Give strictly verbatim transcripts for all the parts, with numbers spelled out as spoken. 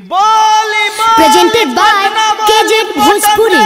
Presented by KJ Bhojpuri.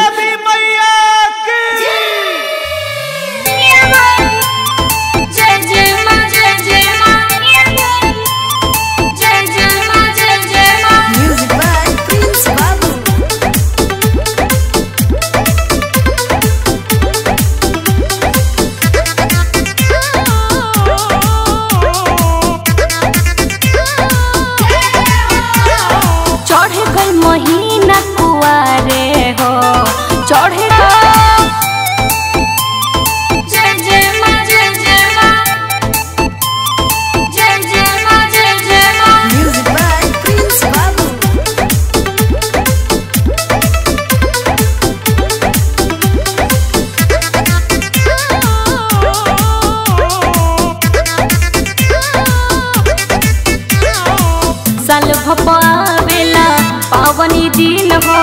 पावेला पावनी दिन हो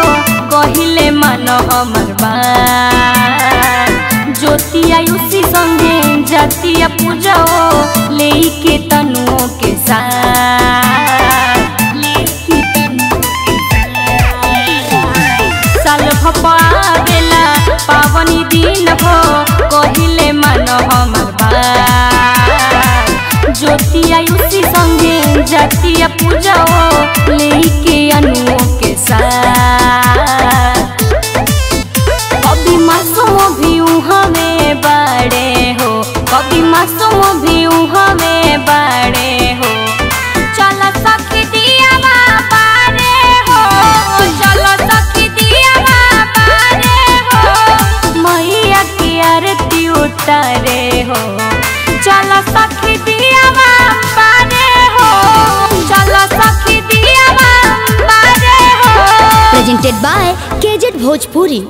कहिले मन हमर बार ज्योति आयुषी संगे जातिया पूजा हो लेके तनुओं के साथ लेके साल भपावेला पावनी दिन हो कहिले मन हमर बार ज्योति आयुषी संगे जातिया पूजा हो लेके अनुओं के साथ कभी मासूम भी हमें बड़े हो कभी मासूम भी हमें बड़े हो चला सखी दिया बारे हो चला सखी दिया बारे हो मैया की आरती उतारे हो चला सखी दिया बारे हो प्रेजेंटेड बाय केजेड भोजपुरी।